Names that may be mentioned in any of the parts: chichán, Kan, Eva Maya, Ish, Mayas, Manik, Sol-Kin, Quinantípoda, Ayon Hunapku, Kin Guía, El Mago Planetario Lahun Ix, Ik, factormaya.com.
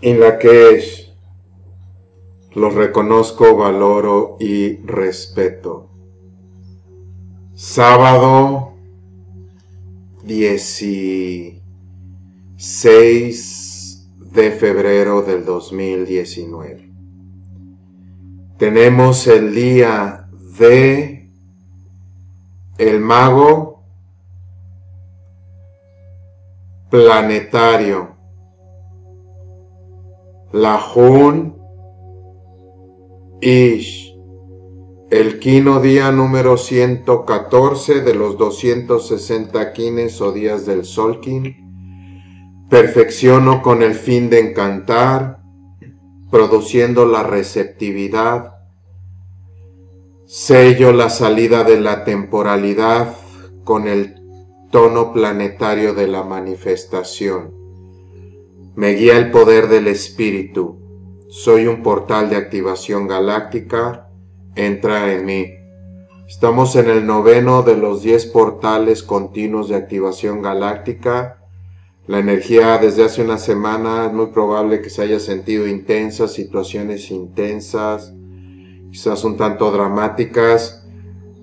en la que es, los reconozco, valoro y respeto. Sábado 16 de febrero del 2019. Tenemos el día de El Mago Planetario Lahun Ix, el quino día número 114 de los 260 quines o días del Sol-Kin. Perfecciono con el fin de encantar, produciendo la receptividad. Sello la salida de la temporalidad con el tono planetario de la manifestación. Me guía el poder del espíritu. Soy un portal de activación galáctica, entra en mí. Estamos en el noveno de los 10 portales continuos de activación galáctica. La energía desde hace una semana es muy probable que se haya sentido intensa, situaciones intensas, quizás un tanto dramáticas.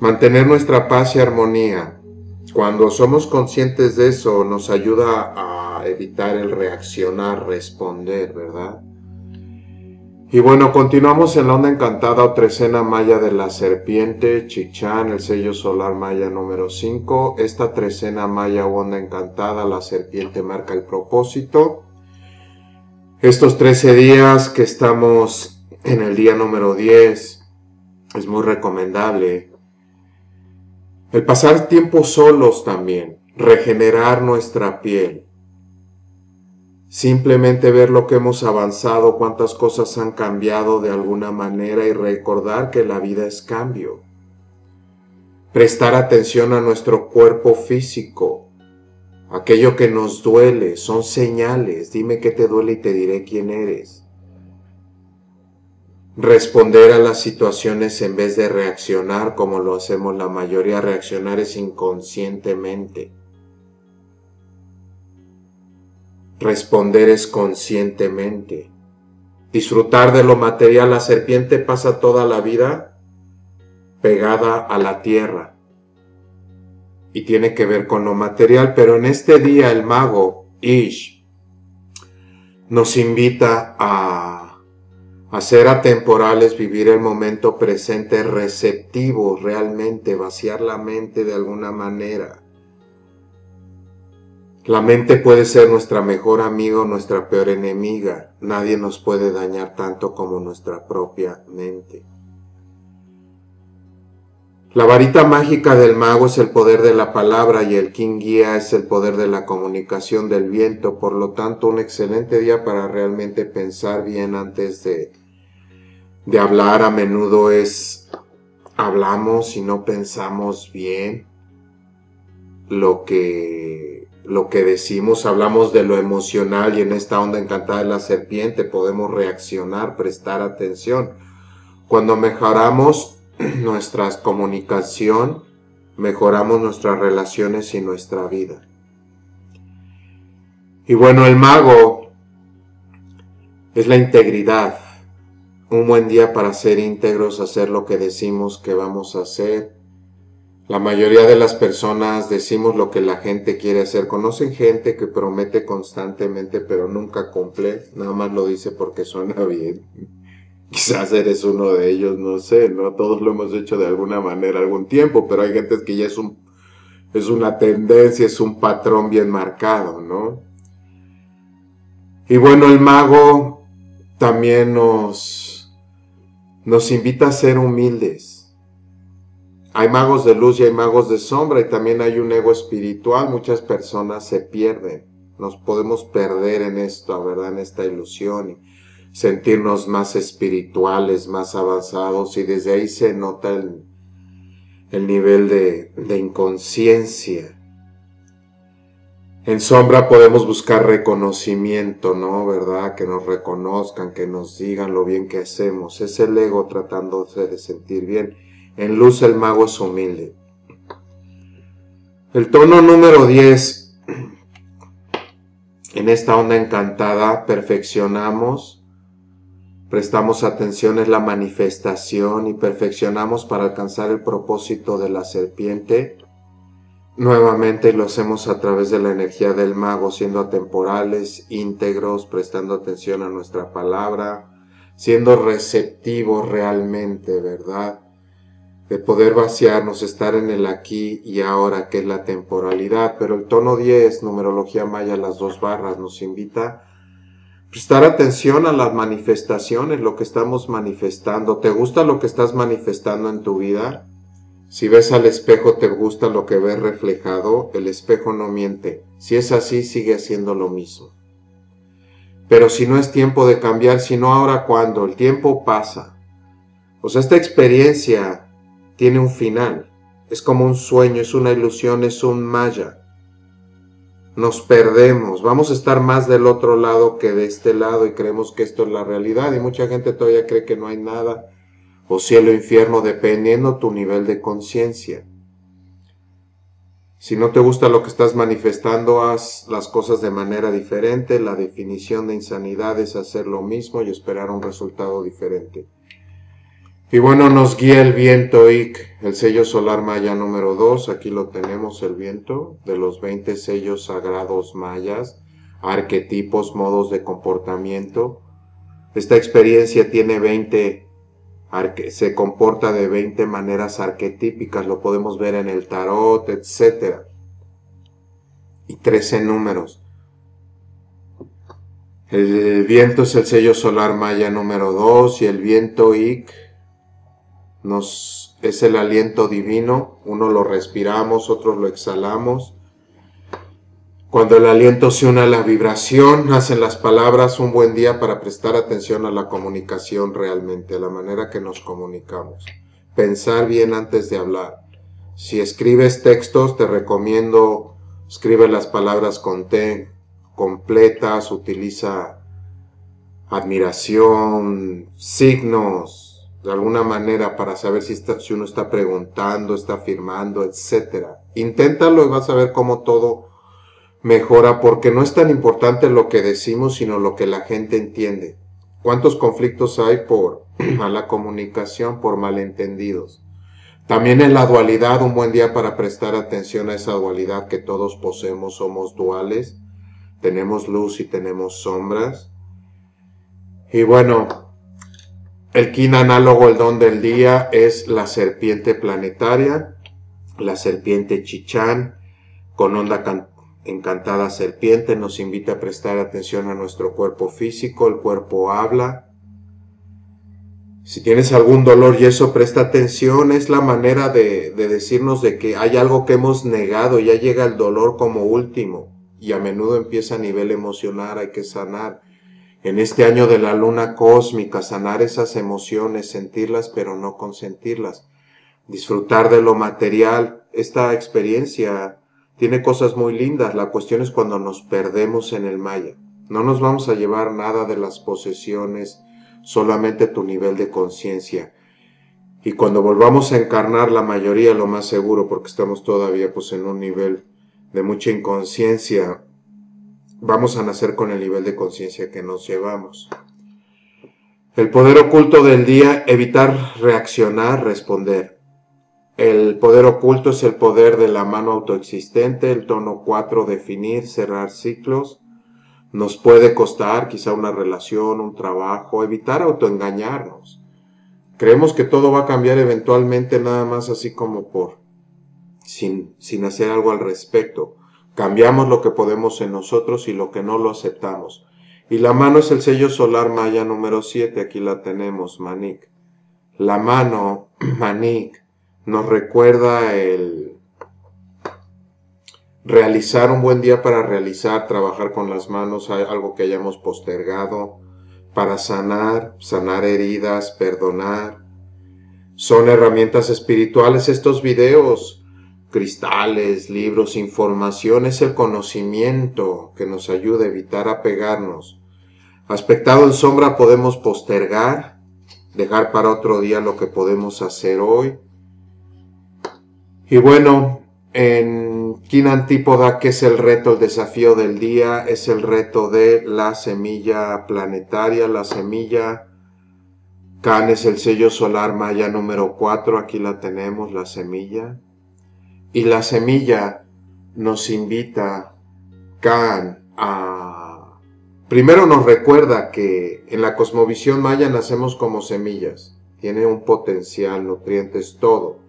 Mantener nuestra paz y armonía. Cuando somos conscientes de eso, nos ayuda a evitar el reaccionar, responder, ¿verdad? Y bueno, continuamos en la onda encantada o trecena maya de la serpiente, chichán, el sello solar maya número 5. Esta trecena maya o onda encantada, la serpiente marca el propósito. Estos 13 días que estamos en el día número 10, es muy recomendable el pasar tiempo solos también, regenerar nuestra piel. Simplemente ver lo que hemos avanzado, cuántas cosas han cambiado de alguna manera y recordar que la vida es cambio. Prestar atención a nuestro cuerpo físico, aquello que nos duele, son señales. Dime qué te duele y te diré quién eres. Responder a las situaciones en vez de reaccionar como lo hacemos la mayoría. Reaccionar es inconscientemente. Responder es conscientemente. Disfrutar de lo material. La serpiente pasa toda la vida pegada a la tierra. Y tiene que ver con lo material. Pero en este día el mago Ish nos invita a ser atemporales, vivir el momento presente, receptivo realmente, vaciar la mente de alguna manera. La mente puede ser nuestra mejor amiga o nuestra peor enemiga. Nadie nos puede dañar tanto como nuestra propia mente. La varita mágica del mago es el poder de la palabra y el Kin Guía es el poder de la comunicación del viento. Por lo tanto, un excelente día para realmente pensar bien antes de hablar. A menudo hablamos y no pensamos bien lo que decimos. Hablamos de lo emocional y en esta onda encantada de la serpiente podemos reaccionar, prestar atención. Cuando mejoramos nuestra comunicación, mejoramos nuestras relaciones y nuestra vida. Y bueno, el mago es la integridad. Un buen día para ser íntegros, hacer lo que decimos que vamos a hacer. La mayoría de las personas decimos lo que la gente quiere hacer. Conocen gente que promete constantemente pero nunca cumple. Nada más lo dice porque suena bien. Quizás eres uno de ellos, no sé, ¿no? Todos lo hemos hecho de alguna manera algún tiempo, pero hay gente que ya es una tendencia, es un patrón bien marcado, ¿no? Y bueno, el mago también nos invita a ser humildes. Hay magos de luz y hay magos de sombra y también hay un ego espiritual. Muchas personas se pierden. Nos podemos perder en esto, ¿verdad? En esta ilusión y sentirnos más espirituales, más avanzados, y desde ahí se nota el nivel de inconsciencia. En sombra podemos buscar reconocimiento, ¿no? ¿Verdad? Que nos reconozcan, que nos digan lo bien que hacemos. Es el ego tratándose de sentir bien. En luz el mago es humilde. El tono número 10 En esta onda encantada perfeccionamos, prestamos atención, es la manifestación y perfeccionamos para alcanzar el propósito de la serpiente. Nuevamente lo hacemos a través de la energía del mago, siendo atemporales, íntegros, prestando atención a nuestra palabra, siendo receptivos realmente, ¿verdad? De poder vaciarnos, estar en el aquí y ahora, que es la temporalidad. Pero el tono 10, numerología maya, las dos barras, nos invita a prestar atención a las manifestaciones, lo que estamos manifestando. ¿Te gusta lo que estás manifestando en tu vida? Si ves al espejo, ¿te gusta lo que ves reflejado? El espejo no miente. Si es así, sigue haciendo lo mismo. Pero si no es tiempo de cambiar, sino ahora, ¿cuándo? El tiempo pasa. O sea, esta experiencia tiene un final. Es como un sueño, es una ilusión, es un maya. Nos perdemos. Vamos a estar más del otro lado que de este lado y creemos que esto es la realidad. Y mucha gente todavía cree que no hay nada, o cielo, infierno, dependiendo tu nivel de conciencia. Si no te gusta lo que estás manifestando, haz las cosas de manera diferente. La definición de insanidad es hacer lo mismo y esperar un resultado diferente. Y bueno, nos guía el viento Ik, el sello solar maya número 2. Aquí lo tenemos, el viento, de los 20 sellos sagrados mayas, arquetipos, modos de comportamiento. Esta experiencia tiene 20... se comporta de 20 maneras arquetípicas, lo podemos ver en el tarot, etc. Y 13 números. El viento es el sello solar maya número 2 y el viento Ik es el aliento divino. Uno lo respiramos, otros lo exhalamos. Cuando el aliento se une a la vibración, nacen las palabras. Un buen día para prestar atención a la comunicación realmente, a la manera que nos comunicamos. Pensar bien antes de hablar. Si escribes textos, te recomiendo, escribe las palabras con T, completas, utiliza admiración, signos, de alguna manera para saber si uno está preguntando, está afirmando, etc. Inténtalo y vas a ver cómo todo mejora, porque no es tan importante lo que decimos, sino lo que la gente entiende. ¿Cuántos conflictos hay por mala comunicación, por malentendidos? También en la dualidad, un buen día para prestar atención a esa dualidad que todos poseemos, somos duales. Tenemos luz y tenemos sombras. Y bueno, el kin análogo, el don del día, es la serpiente planetaria, la serpiente chichán, con onda encantada serpiente, nos invita a prestar atención a nuestro cuerpo físico, el cuerpo habla. Si tienes algún dolor y eso, presta atención, es la manera de decirnos de que hay algo que hemos negado, ya llega el dolor como último y a menudo empieza a nivel emocional, hay que sanar. En este año de la luna cósmica, sanar esas emociones, sentirlas pero no consentirlas, disfrutar de lo material. Esta experiencia tiene cosas muy lindas. La cuestión es cuando nos perdemos en el maya. No nos vamos a llevar nada de las posesiones, solamente tu nivel de conciencia. Y cuando volvamos a encarnar, la mayoría, lo más seguro, porque estamos todavía pues en un nivel de mucha inconsciencia, vamos a nacer con el nivel de conciencia que nos llevamos. El poder oculto del día, evitar reaccionar, responder. El poder oculto es el poder de la mano autoexistente, el tono 4, definir, cerrar ciclos. Nos puede costar quizá una relación, un trabajo, evitar autoengañarnos. Creemos que todo va a cambiar eventualmente, nada más así como sin hacer algo al respecto. Cambiamos lo que podemos en nosotros y lo que no lo aceptamos. Y la mano es el sello solar maya número 7, aquí la tenemos, Manik. La mano, Manik, nos recuerda el realizar, un buen día para realizar, trabajar con las manos, algo que hayamos postergado, para sanar, sanar heridas, perdonar. Son herramientas espirituales estos videos, cristales, libros, información, es el conocimiento que nos ayuda a evitar apegarnos. Aspectado en sombra, podemos postergar, dejar para otro día lo que podemos hacer hoy. Y bueno, En Quinantípoda, que es el reto, el desafío del día, es el reto de la semilla planetaria, la semilla. Kan es el sello solar maya número 4, aquí la tenemos, la semilla. Y la semilla nos invita, Kan, a... Primero nos recuerda que en la cosmovisión maya nacemos como semillas. Tiene un potencial, nutrientes, todo.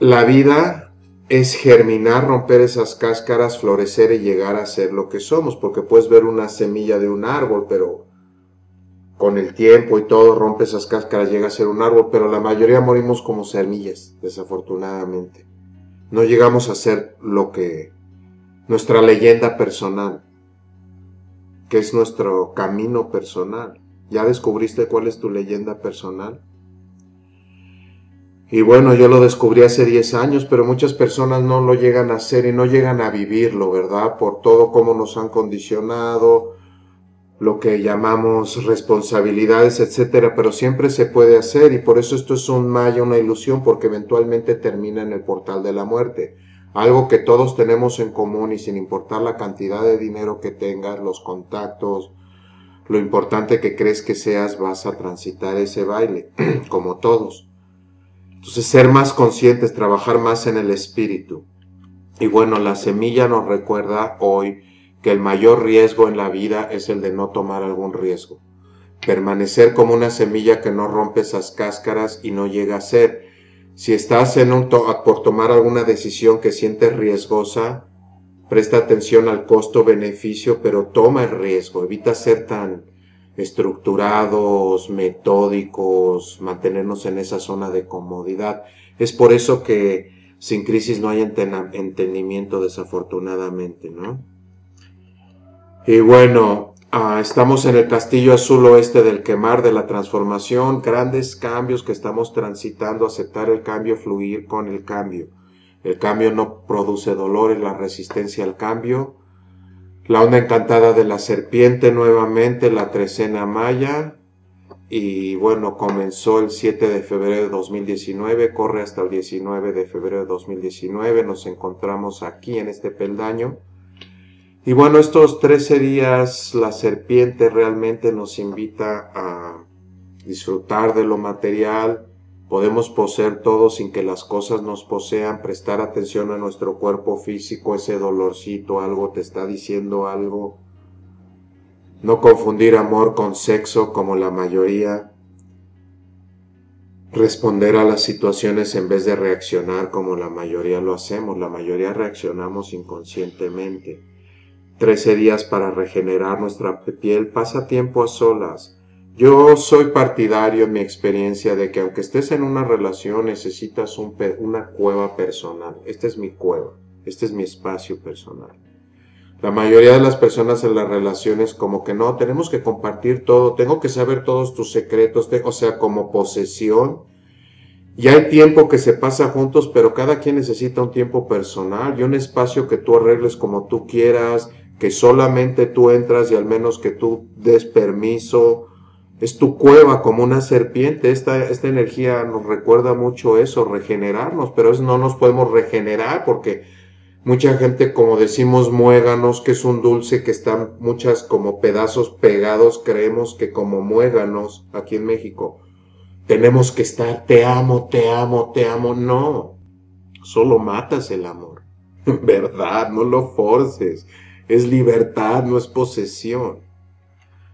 La vida es germinar, romper esas cáscaras, florecer y llegar a ser lo que somos. Porque puedes ver una semilla de un árbol, pero... con el tiempo y todo, rompe esas cáscaras, llega a ser un árbol, pero la mayoría morimos como semillas, desafortunadamente. No llegamos a ser lo que... nuestra leyenda personal, que es nuestro camino personal. ¿Ya descubriste cuál es tu leyenda personal? Y bueno, yo lo descubrí hace 10 años, pero muchas personas no lo llegan a hacer y no llegan a vivirlo, ¿verdad? Por todo cómo nos han condicionado... lo que llamamos responsabilidades, etcétera, pero siempre se puede hacer y por eso esto es un maya, una ilusión, porque eventualmente termina en el portal de la muerte. Algo que todos tenemos en común y sin importar la cantidad de dinero que tengas, los contactos, lo importante que crees que seas, vas a transitar ese baile, como todos. Entonces, ser más conscientes, trabajar más en el espíritu. Y bueno, la semilla nos recuerda hoy que el mayor riesgo en la vida es el de no tomar algún riesgo. Permanecer como una semilla que no rompe esas cáscaras y no llega a ser. Si estás por tomar alguna decisión que sientes riesgosa, presta atención al costo-beneficio, pero toma el riesgo. Evita ser tan estructurados, metódicos, mantenernos en esa zona de comodidad. Es por eso que sin crisis no hay entendimiento, desafortunadamente, ¿no? Y bueno, estamos en el castillo azul oeste del quemar, de la transformación, grandes cambios que estamos transitando, aceptar el cambio, fluir con el cambio. El cambio no produce dolor, es la resistencia al cambio. La onda encantada de la serpiente nuevamente, la trecena maya. Y bueno, comenzó el 7 de febrero de 2019, corre hasta el 19 de febrero de 2019, nos encontramos aquí en este peldaño. Y bueno, estos 13 días la serpiente realmente nos invita a disfrutar de lo material. Podemos poseer todo sin que las cosas nos posean, prestar atención a nuestro cuerpo físico, ese dolorcito, algo te está diciendo algo. No confundir amor con sexo como la mayoría. Responder a las situaciones en vez de reaccionar como la mayoría lo hacemos. La mayoría reaccionamos inconscientemente. 13 días para regenerar nuestra piel, pasa tiempo a solas. Yo soy partidario en mi experiencia de que aunque estés en una relación necesitas una cueva personal. Esta es mi cueva, este es mi espacio personal. La mayoría de las personas en las relaciones como que no, tenemos que compartir todo, tengo que saber todos tus secretos, o sea, como posesión. Y hay tiempo que se pasa juntos, pero cada quien necesita un tiempo personal y un espacio que tú arregles como tú quieras, que solamente tú entras y al menos que tú des permiso. Es tu cueva como una serpiente. Esta energía nos recuerda mucho eso, regenerarnos, pero es, no nos podemos regenerar porque mucha gente, como decimos, muéganos, que es un dulce que están muchas como pedazos pegados, creemos que como muéganos aquí en México. Tenemos que estar, te amo, te amo, te amo. No, solo matas el amor. ¿Verdad? No lo forces. Es libertad, no es posesión.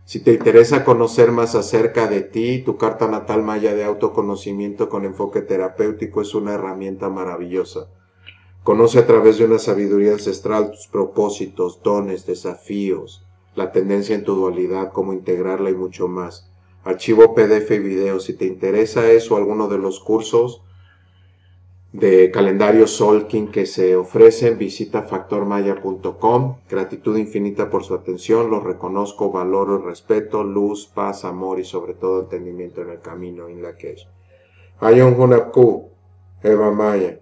Si te interesa conocer más acerca de ti, tu carta natal maya de autoconocimiento con enfoque terapéutico es una herramienta maravillosa. Conoce a través de una sabiduría ancestral tus propósitos, dones, desafíos, la tendencia en tu dualidad, cómo integrarla y mucho más. Archivo PDF y video. Si te interesa eso, alguno de los cursos de calendario Sol-Kin que se ofrecen, visita factormaya.com. Gratitud infinita por su atención. Los reconozco, valoro, respeto, luz, paz, amor y sobre todo entendimiento en el camino en la que es. Ayon Hunapku, Eva Maya,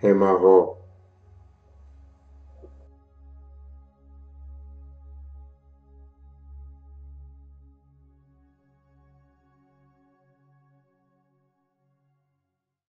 Emago.